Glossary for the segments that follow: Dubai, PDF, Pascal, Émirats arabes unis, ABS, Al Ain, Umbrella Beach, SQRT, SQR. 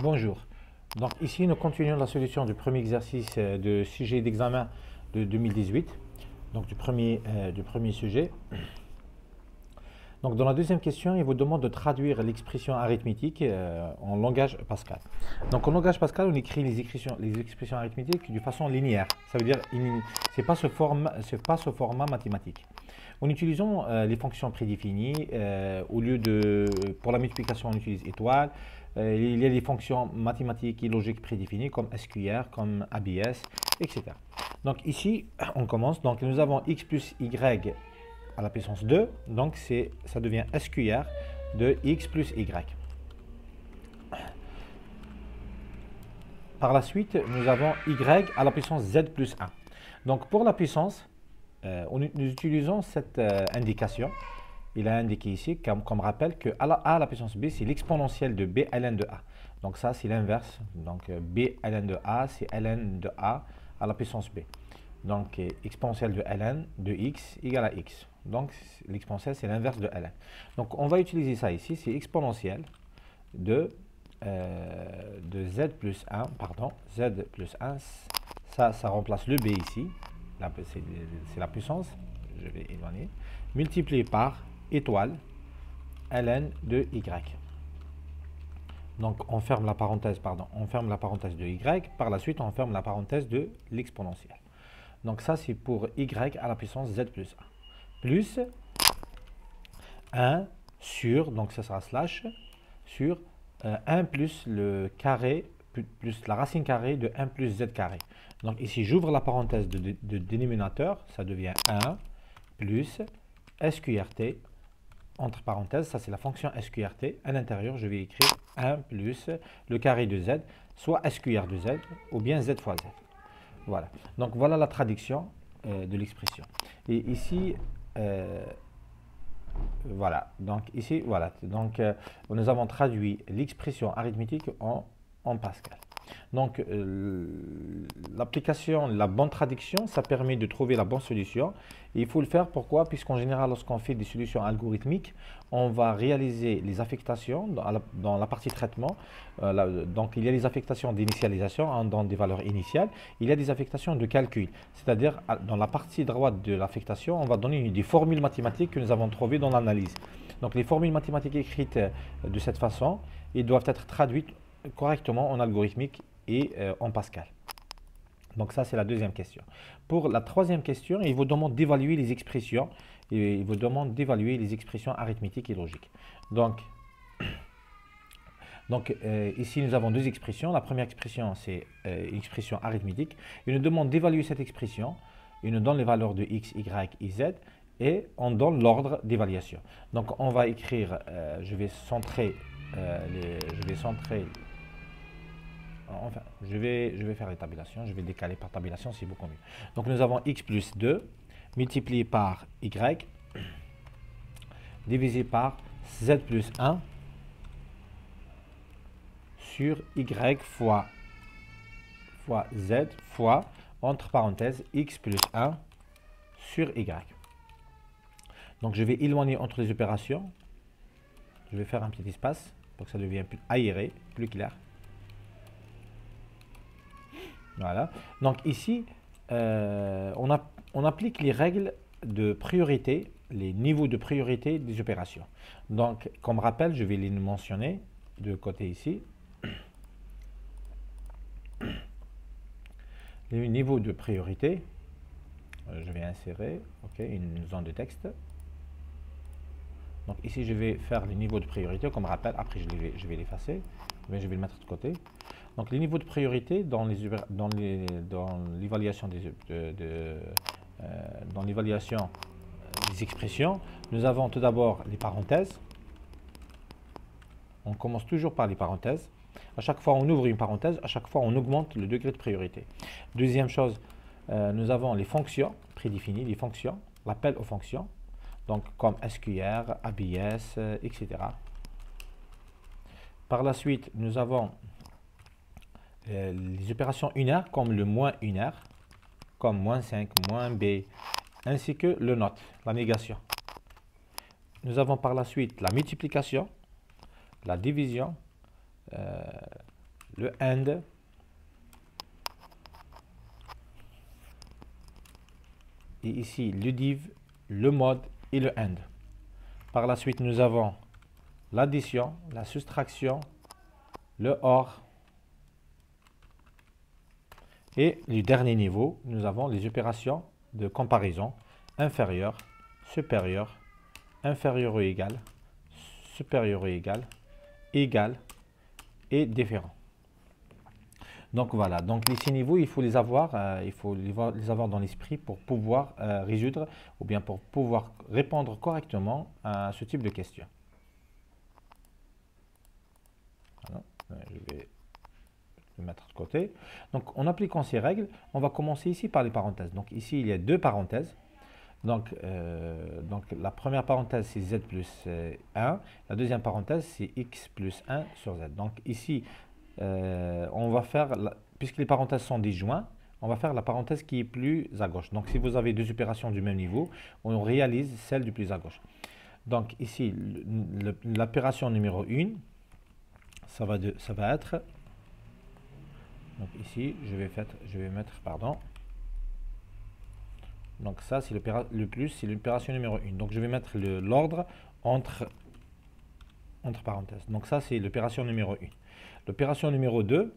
Bonjour. Donc ici, nous continuons la solution du premier exercice de sujet d'examen de 2018, donc du premier sujet. Donc dans la deuxième question, il vous demande de traduire l'expression arithmétique en langage Pascal. Donc en langage Pascal, on écrit les expressions arithmétiques de façon linéaire. Ça veut dire c'est pas ce format mathématique. En utilisant les fonctions prédéfinies, au lieu de pour la multiplication, on utilise étoile. Il y a des fonctions mathématiques et logiques prédéfinies comme SQR, comme ABS, etc. Donc ici, on commence. Donc nous avons x plus y à la puissance 2. Donc ça devient SQR de x plus y. Par la suite, nous avons y à la puissance z plus 1. Donc pour la puissance, nous utilisons cette indication. Il a indiqué ici, comme rappel, que a à la puissance b, c'est l'exponentielle de b ln de a. Donc ça, c'est l'inverse. Donc b ln de a, c'est ln de a à la puissance b. Donc exponentielle de ln de x égale à x. Donc l'exponentielle, c'est l'inverse de ln. Donc on va utiliser ça ici, c'est exponentielle de z plus 1, pardon, z plus 1. Ça remplace le b ici. C'est la puissance, je vais éloigner, multiplié par étoile ln de y. Donc on ferme la parenthèse, pardon, on ferme la parenthèse de y, par la suite on ferme la parenthèse de l'exponentielle. Donc ça c'est pour y à la puissance z plus 1. Plus 1 sur, donc ça sera slash, sur 1 plus le carré, plus la racine carrée de 1 plus z carré. Donc ici j'ouvre la parenthèse de dénominateur, ça devient 1 plus SQRT, entre parenthèses, ça c'est la fonction SQRT. À l'intérieur, je vais écrire 1 plus le carré de z, soit SQR de z, ou bien z fois z. Voilà. Donc voilà la traduction de l'expression. Et ici, voilà. Donc ici, voilà. Donc nous avons traduit l'expression arithmétique en Pascal. Donc l'application, la bonne traduction, ça permet de trouver la bonne solution. Et il faut le faire, pourquoi? Puisqu'en général, lorsqu'on fait des solutions algorithmiques, on va réaliser les affectations dans la partie traitement. Donc il y a les affectations d'initialisation, hein, dans des valeurs initiales. Il y a des affectations de calcul, c'est-à-dire dans la partie droite de l'affectation, on va donner des formules mathématiques que nous avons trouvées dans l'analyse. Donc les formules mathématiques écrites de cette façon, elles doivent être traduites correctement en algorithmique et en Pascal. Donc ça, c'est la deuxième question. Pour la troisième question, il vous demande d'évaluer les expressions. Il vous demande d'évaluer les expressions arithmétiques et logiques. Donc ici, nous avons deux expressions. La première expression, c'est une expression arithmétique. Il nous demande d'évaluer cette expression. Il nous donne les valeurs de x, y et z. Et on donne l'ordre d'évaluation. Donc on va écrire, je vais faire les tabulations, je vais décaler par tabulation, c'est beaucoup mieux. Donc nous avons x plus 2 multiplié par y divisé par z plus 1 sur y fois z fois, entre parenthèses, x plus 1 sur y. Donc je vais éloigner entre les opérations, je vais faire un petit espace pour que ça devienne plus aéré, plus clair. Voilà. Donc ici, on applique les règles de priorité, les niveaux de priorité des opérations. Donc, comme rappel, je vais les mentionner de côté ici. Les niveaux de priorité, je vais insérer une zone de texte. Donc ici, je vais faire les niveaux de priorité, comme rappel, après je vais l'effacer, mais je vais le mettre de côté. Donc les niveaux de priorité dans l'évaluation des expressions, nous avons tout d'abord les parenthèses. On commence toujours par les parenthèses. À chaque fois, on ouvre une parenthèse, à chaque fois, on augmente le degré de priorité. Deuxième chose, nous avons les fonctions prédéfinies, les fonctions, l'appel aux fonctions. Donc comme SQR, ABS, etc. Par la suite, nous avons les opérations unaires comme le moins unaire, comme moins 5, moins b, ainsi que le not, la négation. Nous avons par la suite la multiplication, la division, le AND. Et ici, le div, le mode et le AND. Par la suite, nous avons l'addition, la soustraction, le OR. Et le dernier niveau, nous avons les opérations de comparaison inférieure, supérieure, inférieure ou égale, supérieure ou égale, égale et différent. Donc voilà, donc les 6 niveaux, il faut les avoir, dans l'esprit pour pouvoir résoudre ou bien pour pouvoir répondre correctement à ce type de questions. Voilà, je vais le mettre de côté. Donc en appliquant ces règles, on va commencer ici par les parenthèses. Donc ici, il y a 2 parenthèses. Donc, la première parenthèse, c'est z plus 1. La deuxième parenthèse, c'est x plus 1 sur z. Donc ici, on va faire, puisque les parenthèses sont disjointes, on va faire la parenthèse qui est plus à gauche. Donc si vous avez 2 opérations du même niveau, on réalise celle du plus à gauche. Donc ici, l'opération numéro 1, ça va être... Donc ici, donc ça, c'est le plus, c'est l'opération numéro 1. Donc je vais mettre l'ordre entre parenthèses. Donc ça, c'est l'opération numéro 1. L'opération numéro 2,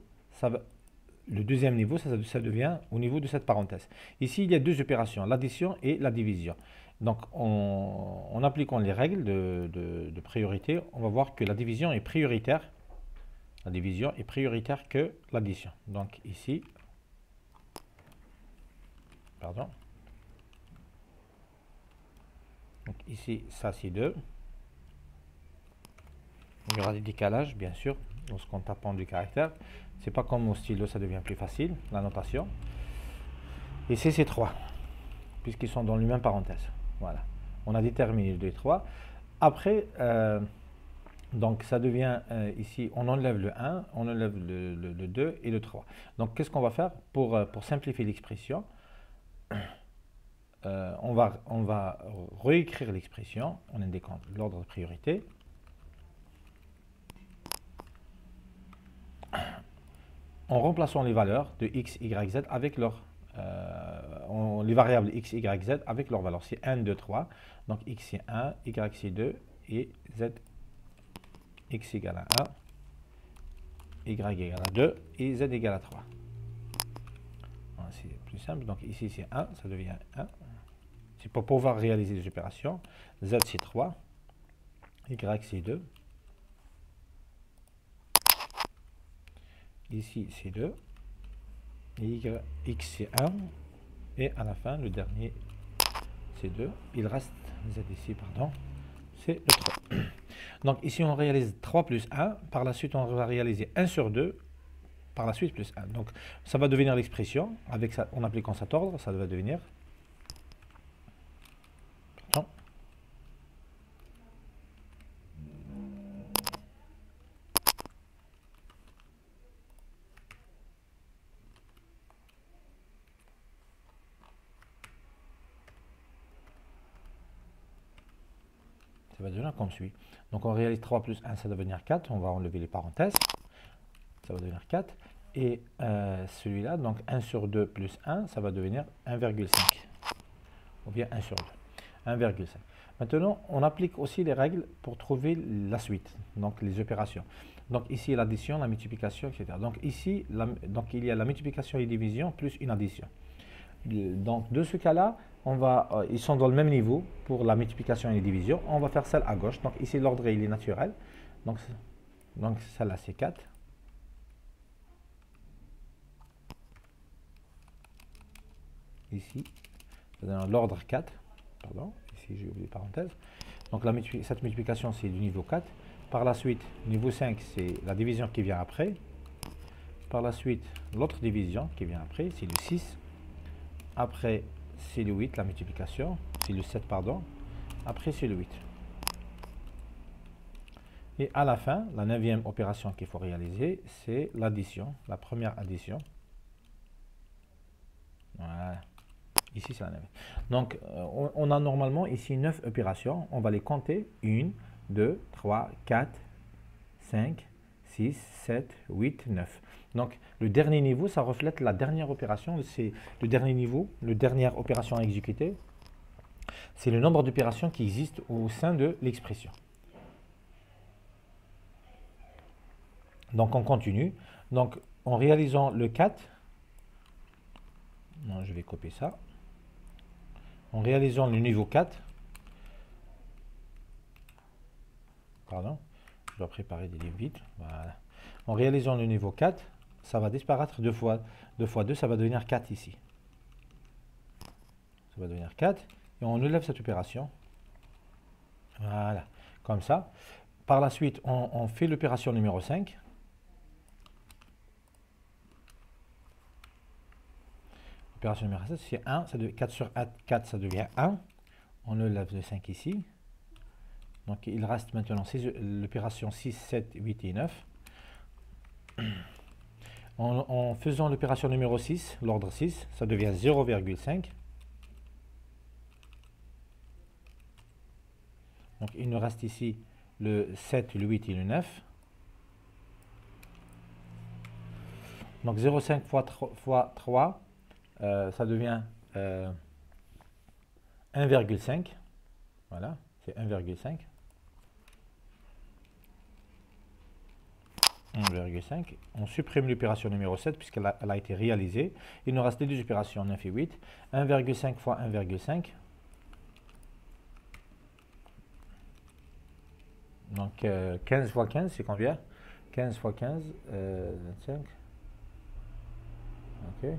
le deuxième niveau, ça devient au niveau de cette parenthèse. Ici, il y a 2 opérations, l'addition et la division. Donc en appliquant les règles de priorité, on va voir que la division est prioritaire. La division est prioritaire que l'addition. Donc ici, Donc ici, ça c'est 2. Il y aura des décalages, bien sûr, lorsqu'on tape du caractère. C'est pas comme au stylo, ça devient plus facile, la notation. Et c'est 3, puisqu'ils sont dans les mêmes parenthèses. Voilà, on a déterminé les 3. Après, donc ça devient, ici, on enlève le 1, on enlève le 2 et le 3. Donc qu'est-ce qu'on va faire pour simplifier l'expression? On va réécrire l'expression en indiquant l'ordre de priorité. En remplaçant les valeurs de x, y, z avec les variables x, y, z avec leurs valeurs. C'est 1, 2, 3. Donc x c'est 1, y c'est 2 et z, x égale à 1, y égale à 2 et z égale à 3. C'est plus simple. Donc ici c'est 1, ça devient 1. C'est pour pouvoir réaliser les opérations. Z c'est 3, y c'est 2. Ici c'est 2, x c'est 1, et à la fin le dernier c'est 2. Il reste z ici, pardon, c'est le 3. Donc ici on réalise 3 plus 1, par la suite on va réaliser 1 sur 2, par la suite plus 1. Donc ça va devenir l'expression, en appliquant cet ordre, ça va devenir... Ça va devenir comme suit. Donc on réalise 3 plus 1, ça va devenir 4. On va enlever les parenthèses. Ça va devenir 4. Et celui-là, donc 1 sur 2 plus 1, ça va devenir 1,5. Ou bien 1 sur 2. 1,5. Maintenant, on applique aussi les règles pour trouver la suite. Donc les opérations. Donc ici, l'addition, la multiplication, etc. Donc ici, il y a la multiplication et division plus une addition. Donc de ce cas-là, ils sont dans le même niveau pour la multiplication et les divisions. On va faire celle à gauche. Donc ici, l'ordre il est naturel. Donc celle-là, c'est 4. Ici, l'ordre 4. Pardon, ici, j'ai oublié parenthèse. Donc cette multiplication, c'est du niveau 4. Par la suite, niveau 5, c'est la division qui vient après. Par la suite, l'autre division qui vient après, c'est le 6. Après, c'est le 8, la multiplication, c'est le 7, pardon, après c'est le 8. Et à la fin, la 9e opération qu'il faut réaliser, c'est l'addition, la première addition. Voilà, ici c'est la 9e. Donc, on a normalement ici 9 opérations, on va les compter, 1, 2, 3, 4, 5, 6, 7, 8, 9. Donc, le dernier niveau, ça reflète la dernière opération. C'est le dernier niveau, la dernière opération à exécuter. C'est le nombre d'opérations qui existent au sein de l'expression. Donc, on continue. Donc, en réalisant le 4, non, je vais copier ça. En réalisant le niveau 4, pardon, je dois préparer des livres vite. Voilà. En réalisant le niveau 4, ça va disparaître 2 fois 2 fois 2, ça va devenir 4 ici. Ça va devenir 4 et on enlève cette opération. Voilà, comme ça. Par la suite, on fait l'opération numéro 5. L'opération numéro 7, c'est 1, ça devient 4 sur 4, ça devient 1. On enlève le 5 ici. Donc il reste maintenant l'opération 6, 7, 8 et 9. En faisant l'opération numéro 6, l'ordre 6, ça devient 0,5. Donc il nous reste ici le 7, le 8 et le 9. Donc 0,5 fois 3, ça devient 1,5. Voilà, c'est 1,5. 1,5. On supprime l'opération numéro 7 puisqu'elle a été réalisée. Il nous reste les deux opérations 9 et 8. 1,5 fois 1,5. Donc 15 fois 15, c'est combien? 15 fois 15, 25. Ok.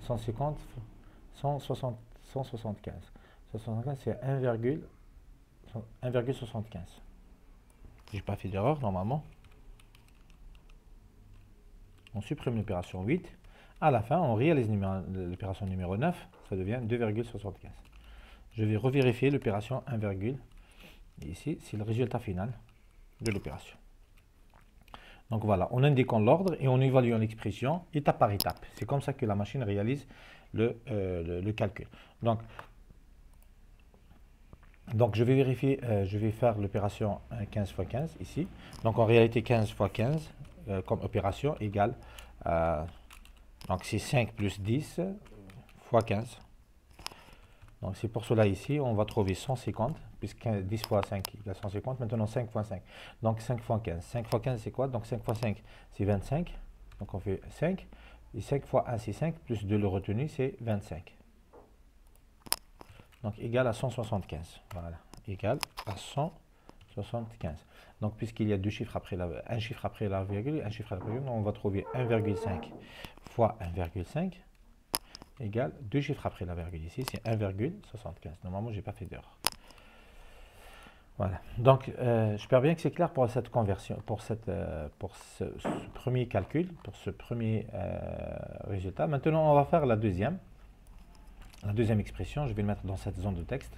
150, 160, 175. 175, c'est 1,75. J'ai pas fait d'erreur normalement. On supprime l'opération 8. À la fin, on réalise l'opération numéro 9. Ça devient 2,75. Je vais revérifier l'opération 1, ici, c'est le résultat final de l'opération. Donc voilà, en indiquant l'ordre et en évaluant l'expression étape par étape. C'est comme ça que la machine réalise le calcul. Donc je vais vérifier, je vais faire l'opération 15 x 15 ici. Donc en réalité 15 x 15 comme opération égale, donc c'est 5 plus 10 x 15. Donc c'est pour cela ici, on va trouver 150, puisque 10 fois 5 égale 150, maintenant 5 fois 5. Donc 5 fois 15. 5 fois 15 c'est quoi? Donc 5 fois 5 c'est 25, donc on fait 5. Et 5 fois 1 c'est 5, plus 2 le retenu c'est 25. Donc égal à 175. Voilà, égal à 175. Donc puisqu'il y a deux chiffres après un chiffre après la virgule, un chiffre après la virgule, on va trouver 1,5 fois 1,5. Égale deux chiffres après la virgule ici, c'est 1,75. Normalement, je n'ai pas fait d'erreur. Voilà. Donc, j'espère bien que c'est clair pour cette conversion, pour ce premier calcul, pour ce premier résultat. Maintenant, on va faire la deuxième expression. Je vais le mettre dans cette zone de texte.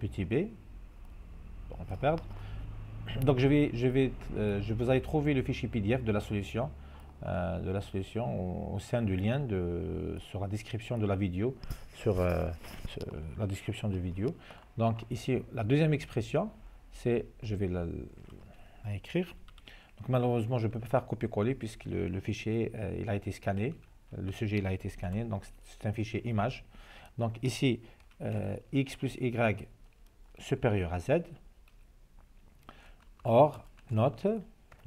Petit b. Bon, on va perdre. Donc, je vous allez trouver le fichier PDF de la solution. Au sein du lien sur la description de la vidéo, sur la description de vidéo. Donc ici, la deuxième expression, c'est, je vais la écrire. Donc malheureusement, je ne peux pas faire copier-coller puisque le fichier, il a été scanné, le sujet, il a été scanné, donc c'est un fichier image. Donc ici, x plus y supérieur à z, or, note,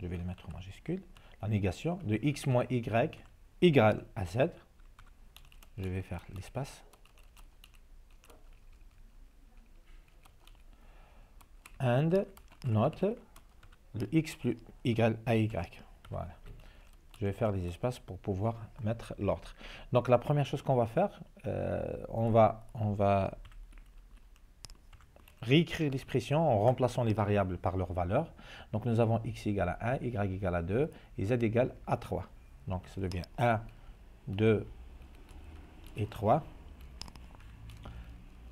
je vais le mettre en majuscule, la négation de x moins y égale à z. Je vais faire l'espace. 1, note le x plus égale à y. Voilà. Je vais faire les espaces pour pouvoir mettre l'ordre. Donc la première chose qu'on va faire, on va réécrire l'expression en remplaçant les variables par leurs valeurs. Donc nous avons x égale à 1, y égale à 2 et z égale à 3. Donc ça devient 1, 2 et 3.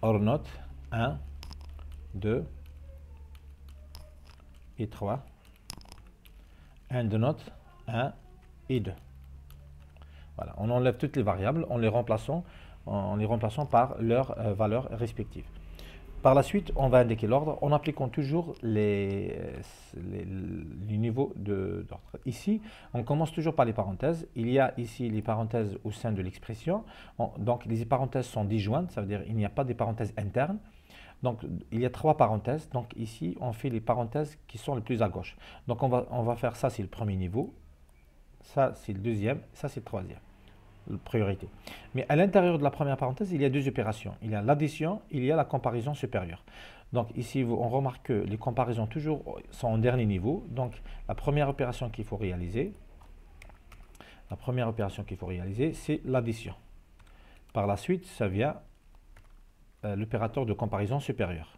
Or note 1, 2 et 3. And note 1 et 2. Voilà, on enlève toutes les variables en les remplaçant par leurs valeurs respectives. Par la suite, on va indiquer l'ordre en appliquant toujours les niveaux d'ordre. Ici, on commence toujours par les parenthèses. Il y a ici les parenthèses au sein de l'expression. Donc, les parenthèses sont disjointes, ça veut dire qu'il n'y a pas de parenthèses internes. Donc, il y a trois parenthèses. Donc, ici, on fait les parenthèses qui sont les plus à gauche. Donc, on va faire ça, c'est le premier niveau. Ça, c'est le deuxième. Ça, c'est le troisième. Priorité. Mais à l'intérieur de la première parenthèse, il y a deux opérations. Il y a l'addition, il y a la comparaison supérieure. Donc ici, on remarque que les comparaisons toujours sont en dernier niveau. Donc la première opération qu'il faut réaliser, c'est l'addition. Par la suite, ça vient l'opérateur de comparaison supérieure.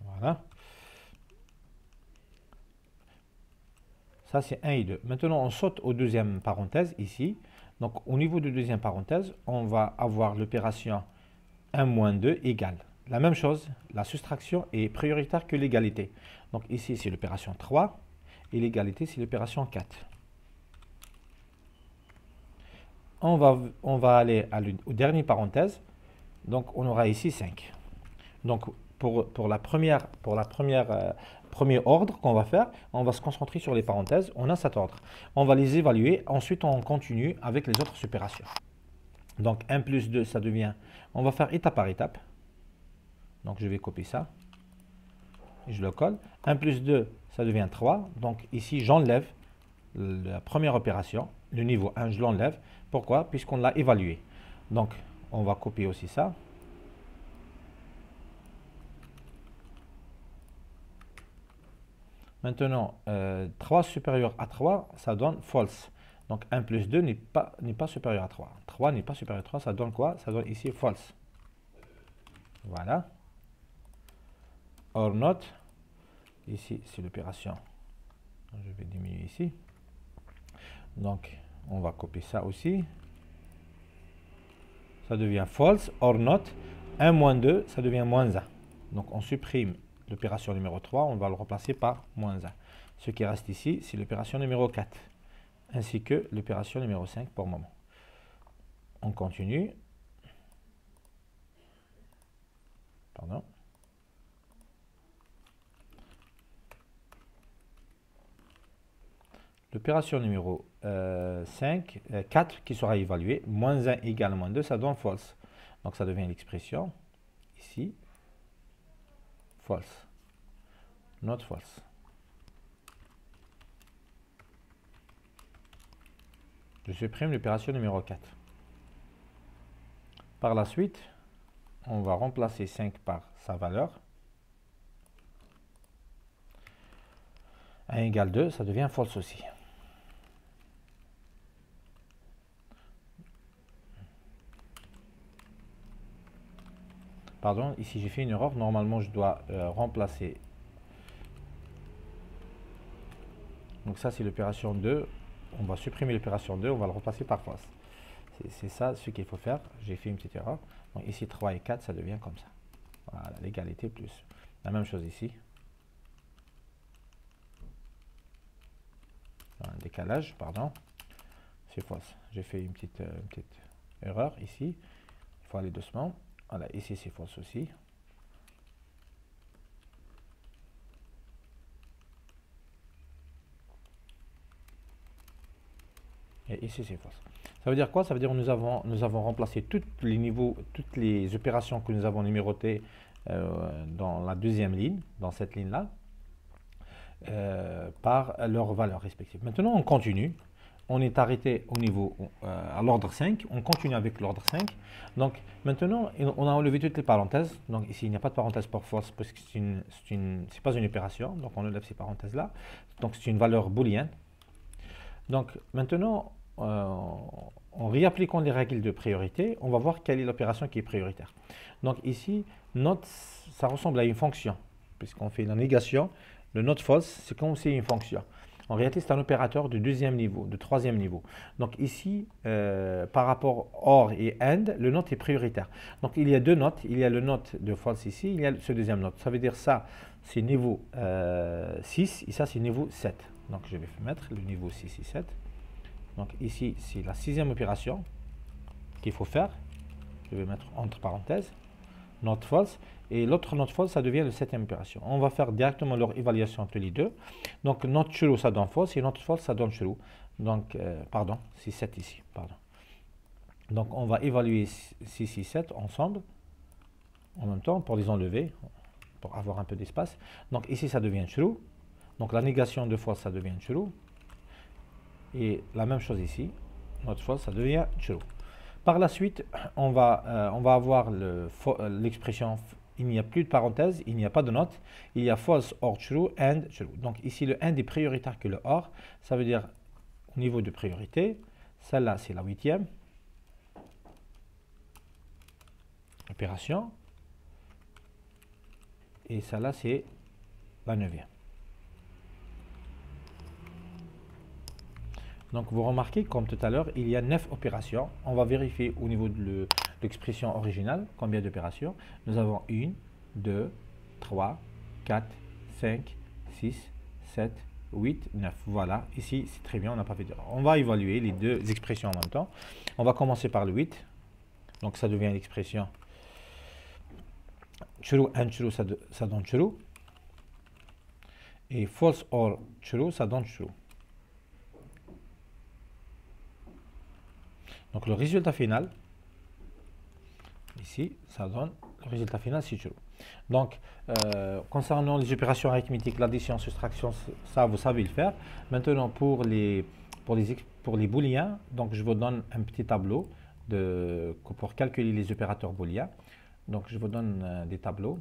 Voilà. Ça, c'est 1 et 2. Maintenant, on saute aux deuxième parenthèse ici. Donc, au niveau de deuxième parenthèse, on va avoir l'opération 1 moins 2 égale. La même chose, la soustraction est prioritaire que l'égalité. Donc, ici, c'est l'opération 3 et l'égalité, c'est l'opération 4. On va aller au dernier parenthèse. Donc, on aura ici 5. Donc, pour le premier ordre qu'on va faire, on va se concentrer sur les parenthèses. On a cet ordre. On va les évaluer. Ensuite, on continue avec les autres opérations. Donc, 1 plus 2, ça devient... On va faire étape par étape. Donc, je vais copier ça. Je le colle. 1 plus 2, ça devient 3. Donc, ici, j'enlève la première opération. Le niveau 1, je l'enlève. Pourquoi? Puisqu'on l'a évalué. Donc, on va copier aussi ça. Maintenant, 3 supérieur à 3, ça donne false. Donc, 1 plus 2 n'est pas supérieur à 3. 3 n'est pas supérieur à 3, ça donne quoi? Ça donne ici false. Voilà. Or not. Ici, c'est l'opération. Je vais diminuer ici. Donc, on va copier ça aussi. Ça devient false. Or not. 1 moins 2, ça devient moins 1. Donc, on supprime l'opération numéro 3, on va le remplacer par moins 1. Ce qui reste ici, c'est l'opération numéro 4, ainsi que l'opération numéro 5 pour le moment. On continue. Pardon. L'opération numéro 4 qui sera évaluée, moins 1 égale moins 2, ça donne false. Donc ça devient l'expression ici. False, not false. Je supprime l'opération numéro 4. Par la suite, on va remplacer 5 par sa valeur. 1 égale 2, ça devient false aussi. Pardon, ici j'ai fait une erreur. Normalement, je dois remplacer. Donc ça, c'est l'opération 2. On va supprimer l'opération 2. On va le remplacer par false. C'est ça ce qu'il faut faire. J'ai fait une petite erreur. Donc ici, 3 et 4, ça devient comme ça. Voilà, l'égalité plus. La même chose ici. Un décalage, pardon. C'est false. J'ai fait une petite erreur ici. Il faut aller doucement. Voilà, ici c'est false aussi. Et ici c'est false. Ça veut dire quoi? Ça veut dire que nous avons remplacé tous les niveaux, toutes les opérations que nous avons numérotées dans la deuxième ligne, dans cette ligne-là, par leurs valeurs respectives. Maintenant on continue. On est arrêté au niveau, à l'ordre 5. On continue avec l'ordre 5. Donc, maintenant, on a enlevé toutes les parenthèses. Donc, ici, il n'y a pas de parenthèse pour false parce que ce n'est pas une opération. Donc, on enlève ces parenthèses-là. Donc, c'est une valeur booléenne. Donc, maintenant, en réappliquant les règles de priorité, on va voir quelle est l'opération qui est prioritaire. Donc, ici, not, ça ressemble à une fonction. Puisqu'on fait la négation, le not false, c'est comme si c'est une fonction. En réalité, c'est un opérateur de deuxième niveau, de troisième niveau. Donc ici, par rapport OR et AND, le note est prioritaire. Donc il y a deux notes. Il y a le note de false ici, il y a ce deuxième note. Ça veut dire ça, c'est niveau 6 et ça, c'est niveau 7. Donc je vais mettre le niveau 6 et 7. Donc ici, c'est la sixième opération qu'il faut faire. Je vais mettre entre parenthèses, not false. Et l'autre not false, ça devient la septième opération. On va faire directement leur évaluation entre les deux. Donc not true, ça donne false. Et not false, ça donne true. Donc, pardon, c'est 7 ici. Pardon. Donc on va évaluer 6 et 7 ensemble, en même temps, pour les enlever, pour avoir un peu d'espace. Donc ici, ça devient true. Donc la négation de false, ça devient true. Et la même chose ici, notre false, ça devient true. Par la suite, on va avoir l'expression il n'y a plus de parenthèse, il n'y a pas de note, il y a false or true and true. Donc ici, le and est prioritaire que le or. Ça veut dire au niveau de priorité, celle-là, c'est la huitième opération. Et celle-là, c'est la neuvième. Donc vous remarquez, comme tout à l'heure, il y a 9 opérations. On va vérifier au niveau de l'expression originale combien d'opérations. Nous avons 1, 2, 3, 4, 5, 6, 7, 8, 9. Voilà, ici c'est très bien, on n'a pas fait d'erreur. On va évaluer les deux expressions en même temps. On va commencer par le 8. Donc ça devient l'expression true and true, ça donne true. Et false or true, ça donne true. Donc le résultat final, ici, ça donne le résultat final, c'est true. Donc, concernant les opérations arithmétiques, l'addition, soustraction, ça vous savez le faire. Maintenant, pour les booléens, donc je vous donne un petit tableau pour calculer les opérateurs booléens. Donc je vous donne des tableaux.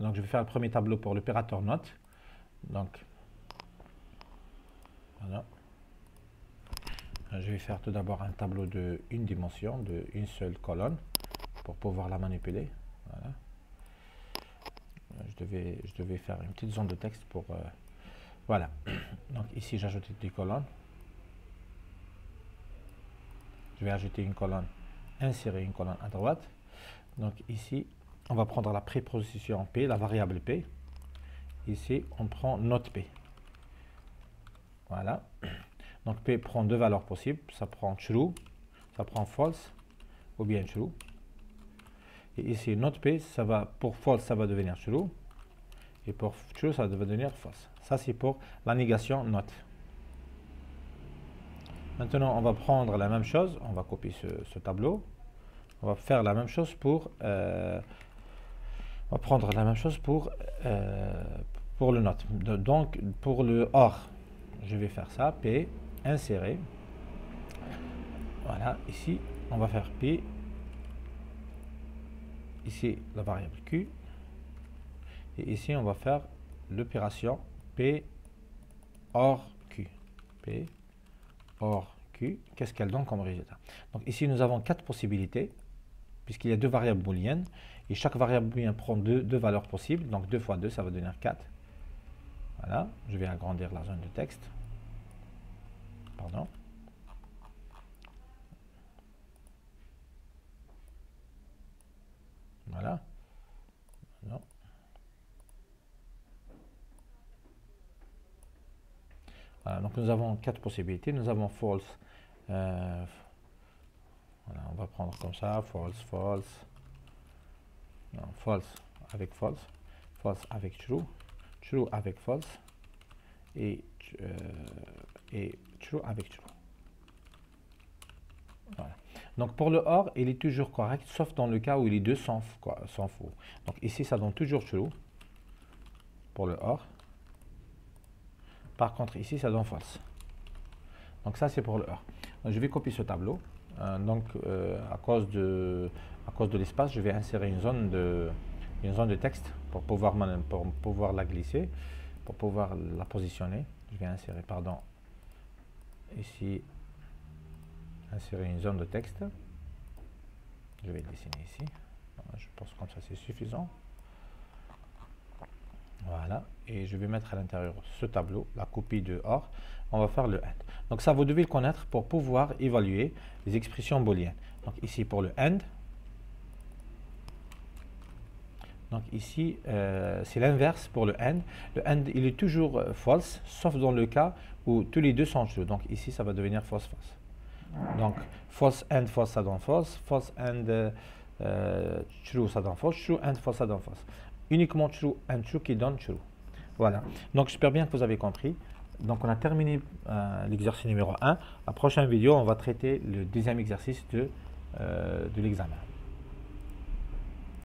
Donc je vais faire le premier tableau pour l'opérateur note. Donc, voilà. Je vais faire tout d'abord un tableau de une dimension, de une seule colonne, pour pouvoir la manipuler. Voilà. Je devais faire une petite zone de texte pour... voilà. Donc ici, j'ai ajouté des colonnes. Je vais ajouter une colonne, insérer une colonne à droite. Donc ici, on va prendre la préposition P, la variable P. Ici, on prend note P. Voilà. Donc P prend deux valeurs possibles, ça prend true, ça prend false, ou bien true. Et ici, notre P, ça va, pour false, ça va devenir true, et pour true, ça va devenir false. Ça, c'est pour la négation note. Maintenant, on va prendre la même chose, on va copier ce tableau. On va faire la même chose pour, on va prendre la même chose pour le note. Donc, pour le or, je vais faire ça, P, insérer. Voilà, ici, on va faire P. Ici, la variable Q. Et ici, on va faire l'opération P OR Q. P OR Q. Qu'est-ce qu'elle donne comme résultat? Donc ici, nous avons 4 possibilités, puisqu'il y a 2 variables booléennes. Et chaque variable booléenne prend deux valeurs possibles. Donc 2 fois 2, ça va devenir 4. Voilà, je vais agrandir la zone de texte. Pardon. Voilà. Non. Voilà, donc nous avons 4 possibilités. Nous avons false. Voilà, on va prendre comme ça. False, false. Non, false avec false. False avec true. True avec false et true avec true. Voilà. Donc pour le OR, il est toujours correct, sauf dans le cas où les deux sont faux. Donc ici, ça donne toujours true pour le OR. Par contre, ici, ça donne false. Donc ça, c'est pour le OR. Donc, je vais copier ce tableau. Donc à cause de l'espace, je vais insérer une zone de texte pour pouvoir la glisser, pour pouvoir la positionner. Je vais insérer, pardon, ici, insérer une zone de texte. Je vais dessiner ici. Je pense comme ça c'est suffisant. Voilà, et je vais mettre à l'intérieur ce tableau, la copie de OR. On va faire le AND. Donc ça, vous devez le connaître pour pouvoir évaluer les expressions booléennes. Donc ici pour le AND. Donc ici, c'est l'inverse pour le AND. Le AND, il est toujours false, sauf dans le cas où tous les deux sont true. Donc ici, ça va devenir false, false. Donc false AND, false, ça donne false. False AND, true, ça donne false. True AND, false, ça donne false. Uniquement true AND true qui donne true. Voilà. Donc j'espère bien que vous avez compris. Donc on a terminé l'exercice numéro 1. La prochaine vidéo, on va traiter le deuxième exercice de l'examen.